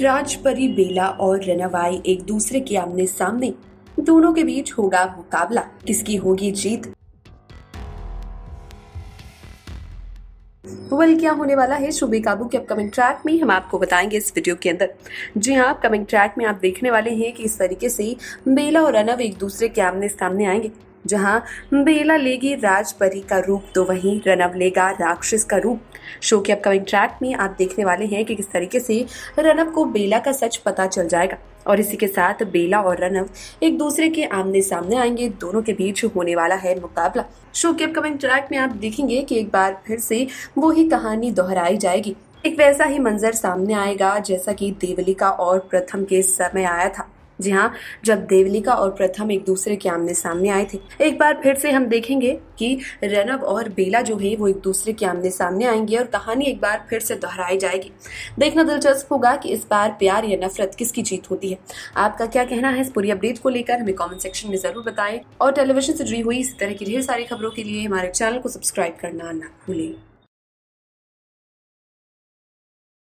राजपरी बेला और रनवाई एक दूसरे के आमने सामने, दोनों के बीच होगा मुकाबला, किसकी होगी जीत। वेल, क्या होने वाला है शो बेकाबू के अपकमिंग ट्रैक में, हम आपको बताएंगे इस वीडियो के अंदर। जी हाँ, अपकमिंग ट्रैक में आप देखने वाले हैं कि इस तरीके से बेला और रनव एक दूसरे के आमने सामने आएंगे। जहां बेला लेगी राजपरी का रूप तो वहीं रनव लेगा राक्षस का रूप। शो के अपकमिंग ट्रैक में आप देखने वाले हैं कि किस तरीके से रनव को बेला का सच पता चल जाएगा और इसी के साथ बेला और रनव एक दूसरे के आमने सामने आएंगे। दोनों के बीच होने वाला है मुकाबला। शो के अपकमिंग ट्रैक में आप देखेंगे कि एक बार फिर से वो ही कहानी दोहराई जाएगी। एक वैसा ही मंजर सामने आएगा जैसा कि देवलिका और प्रथम के समय आया था। जी हाँ, जब देवलिका और प्रथम एक दूसरे के आमने सामने आए थे, एक बार फिर से हम देखेंगे कि रनव और बेला जो है वो एक दूसरे के आमने सामने आएंगे और कहानी एक बार फिर से दोहराई जाएगी। देखना दिलचस्प होगा कि इस बार प्यार या नफरत किसकी जीत होती है। आपका क्या कहना है इस पूरी अपडेट को लेकर, हमें कमेंट सेक्शन में जरूर बताएं और टेलीविजन से जुड़ी हुई इस तरह की ढेर सारी खबरों के लिए हमारे चैनल को सब्सक्राइब करना ना भूलें।